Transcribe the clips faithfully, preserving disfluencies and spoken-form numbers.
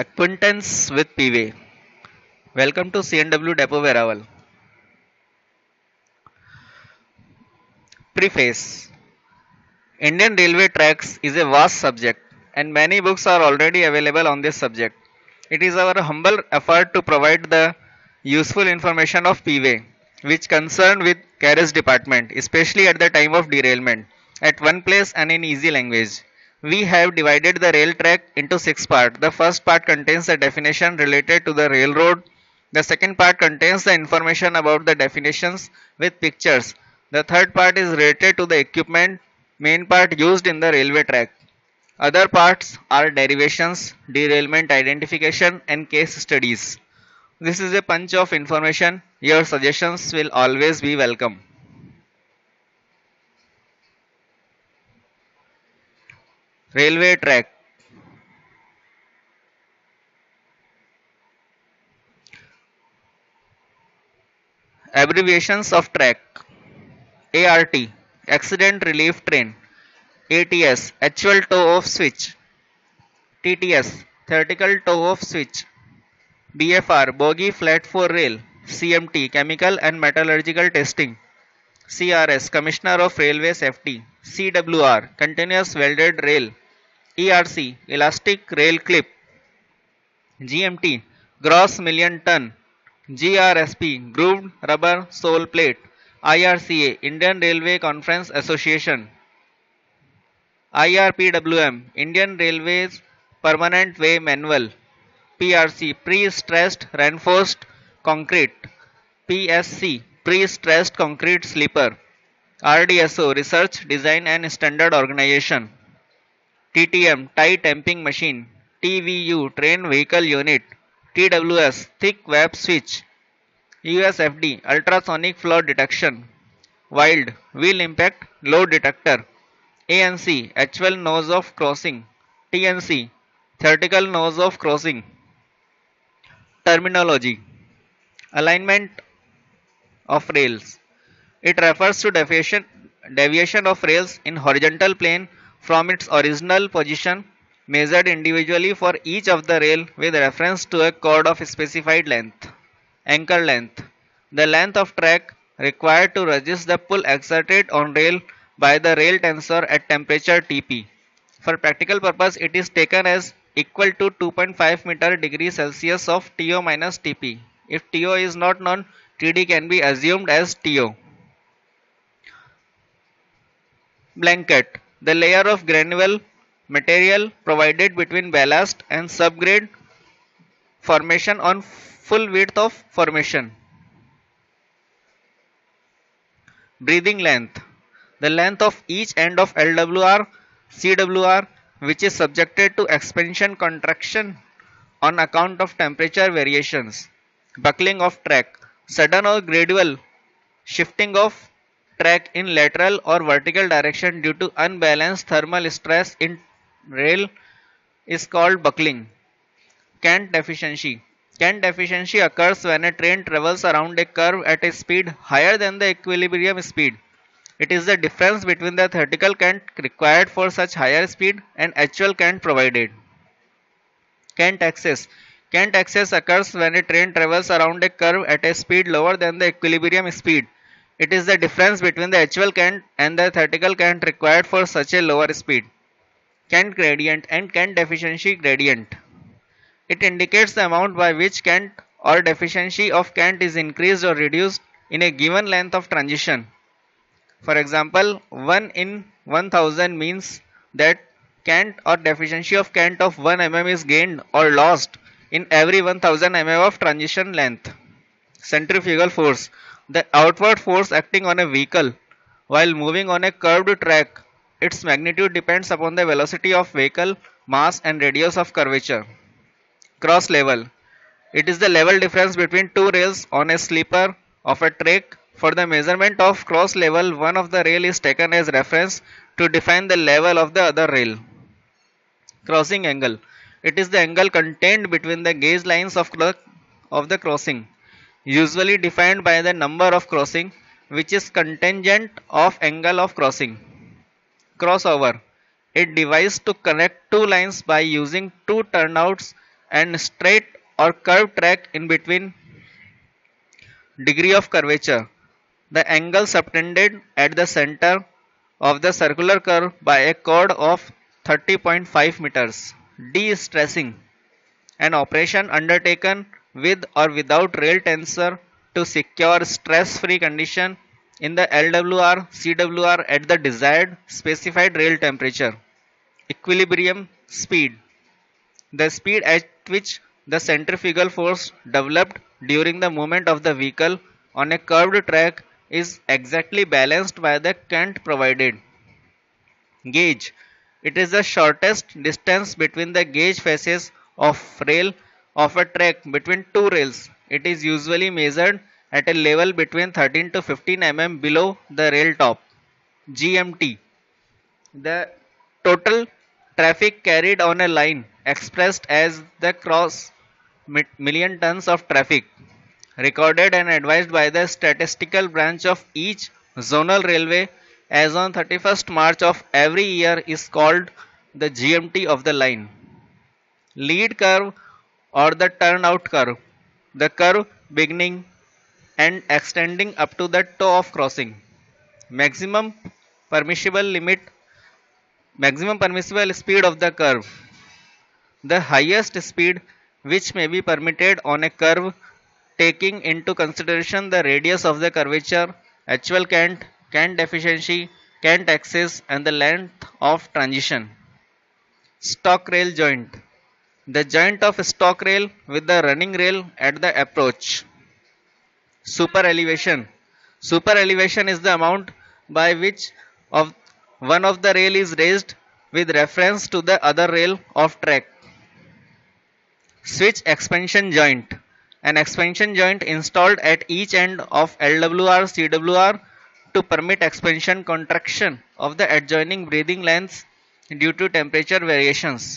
Acquaintance with P-Way. Welcome to C N W Depot Verawal. Preface. Indian Railway Tracks is a vast subject and many books are already available on this subject. It is our humble effort to provide the useful information of P-Way, which concerned with carriage department, especially at the time of derailment, at one place and in easy language. We have divided the rail track into six parts. The first part contains the definition related to the railroad. The second part contains the information about the definitions with pictures. The third part is related to the equipment, main part used in the railway track. Other parts are derivations, derailment identification and case studies. This is a punch of information. Your suggestions will always be welcome. Railway track. Abbreviations of track. A R T, accident relief train. A T S, actual toe of switch. T T S, theoretical toe of switch. B F R, bogie flat for rail. C M T, chemical and metallurgical testing. C R S, Commissioner of Railway Safety. C W R, continuous welded rail. E R C, elastic rail clip. G M T, gross million ton. G R S P, grooved rubber sole plate. I R C A, Indian Railway Conference Association. I R P W M, Indian Railways Permanent Way Manual. P R C, pre-stressed reinforced concrete. P S C, pre-stressed concrete sleeper. R D S O, research, design and standard organization. T T M, tie tamping machine. T V U, train vehicle unit. T W S, thick web switch. U S F D, ultrasonic flaw detection. Wild, wheel impact, low detector. A N C, actual nose of crossing. T N C, theoretical nose of crossing. Terminology. Alignment of rails. It refers to deviation, deviation of rails in horizontal plane from its original position, measured individually for each of the rail with reference to a chord of specified length. Anchor length. The length of track required to resist the pull exerted on rail by the rail tensor at temperature T P. For practical purpose, it is taken as equal to two point five meter degree Celsius of T O minus T P. If T O is not known, T D can be assumed as T O. Blanket. The layer of granular material provided between ballast and subgrade formation on full width of formation. Breathing length. The length of each end of L W R, C W R, which is subjected to expansion contraction on account of temperature variations. Buckling of track. Sudden or gradual shifting of track in lateral or vertical direction due to unbalanced thermal stress in rail is called buckling. Cant deficiency. Cant deficiency occurs when a train travels around a curve at a speed higher than the equilibrium speed. It is the difference between the theoretical cant required for such higher speed and actual cant provided. Cant axis. Cant axis occurs when a train travels around a curve at a speed lower than the equilibrium speed. It is the difference between the actual cant and the theoretical cant required for such a lower speed. Cant gradient and cant deficiency gradient. It indicates the amount by which cant or deficiency of cant is increased or reduced in a given length of transition. For example, one in one thousand means that cant or deficiency of cant of one millimeter is gained or lost in every one thousand millimeters of transition length. Centrifugal force. The outward force acting on a vehicle while moving on a curved track. Its magnitude depends upon the velocity of vehicle, mass and radius of curvature. Cross level. It is the level difference between two rails on a sleeper of a track. For the measurement of cross level, one of the rail is taken as reference to define the level of the other rail. Crossing angle. It is the angle contained between the gauge lines of of the crossing, usually defined by the number of crossing, which is contingent of angle of crossing. Crossover. A device to connect two lines by using two turnouts and straight or curved track in between. Degree of curvature: the angle subtended at the center of the circular curve by a chord of thirty point five meters. De-stressing: an operation undertaken with or without rail tensor to secure stress-free condition in the L W R C W R at the desired specified rail temperature. Equilibrium speed: the speed at which the centrifugal force developed during the movement of the vehicle on a curved track is exactly balanced by the cant provided. Gauge: it is the shortest distance between the gauge faces of rail of a track between two rails. It is usually measured at a level between thirteen to fifteen millimeters below the rail top. G M T: the total traffic carried on a line, expressed as the cross million tons of traffic recorded and advised by the statistical branch of each zonal railway as on thirty-first March of every year is called the G M T of the line. Lead curve or the turnout curve: the curve beginning and extending up to the toe of crossing. Maximum permissible limit: maximum permissible speed of the curve: the highest speed which may be permitted on a curve, taking into consideration the radius of the curvature, actual cant, cant efficiency, cant axis and the length of transition. Stock rail joint: the joint of stock rail with the running rail at the approach. Super elevation: super elevation is the amount by which of one of the rail is raised with reference to the other rail of track. Switch expansion joint: an expansion joint installed at each end of L W R C W R to permit expansion contraction of the adjoining breathing lengths due to temperature variations.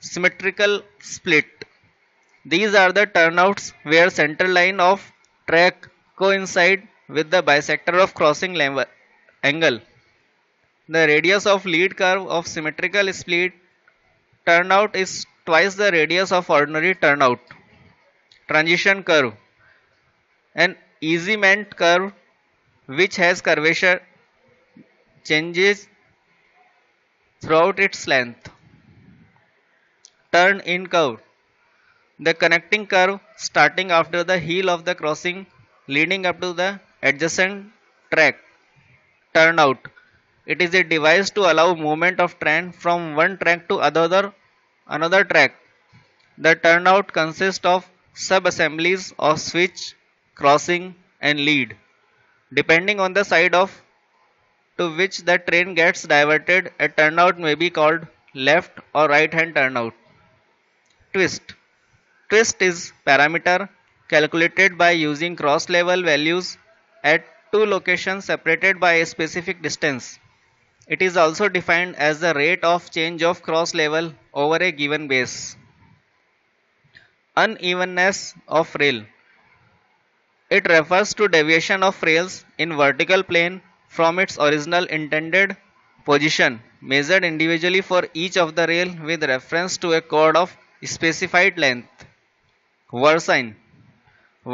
Symmetrical split: these are the turnouts where center line of track coincide with the bisector of crossing level angle. The radius of lead curve of symmetrical split turnout is twice the radius of ordinary turnout. Transition curve: an easement curve which has curvature changes throughout its length. Turn in curve: the connecting curve starting after the heel of the crossing leading up to the adjacent track. Turnout: it is a device to allow movement of train from one track to another another track. The turnout consists of sub-assemblies of switch, crossing and lead, depending on the side of to which the train gets diverted. A turnout may be called left or right hand turnout. Twist: twist is parameter calculated by using cross level values at two locations separated by a specific distance. It is also defined as the rate of change of cross level over a given base. Unevenness of rail: it refers to deviation of rails in vertical plane from its original intended position, measured individually for each of the rail with reference to a chord of specified length. Versine: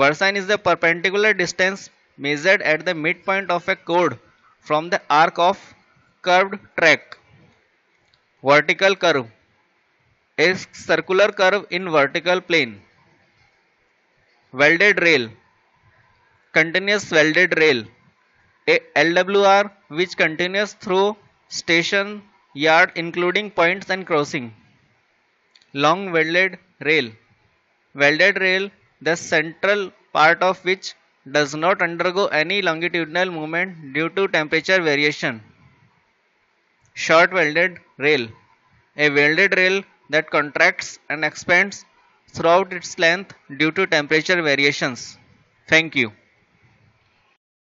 versine is the perpendicular distance measured at the midpoint of a chord from the arc of curved track. Vertical curve: a circular curve in vertical plane. Welded rail: continuous welded rail, a L W R which continues through station yard including points and crossing. Long welded rail: welded rail the central part of which does not undergo any longitudinal movement due to temperature variation. Short welded rail: a welded rail that contracts and expands throughout its length due to temperature variations. Thank you.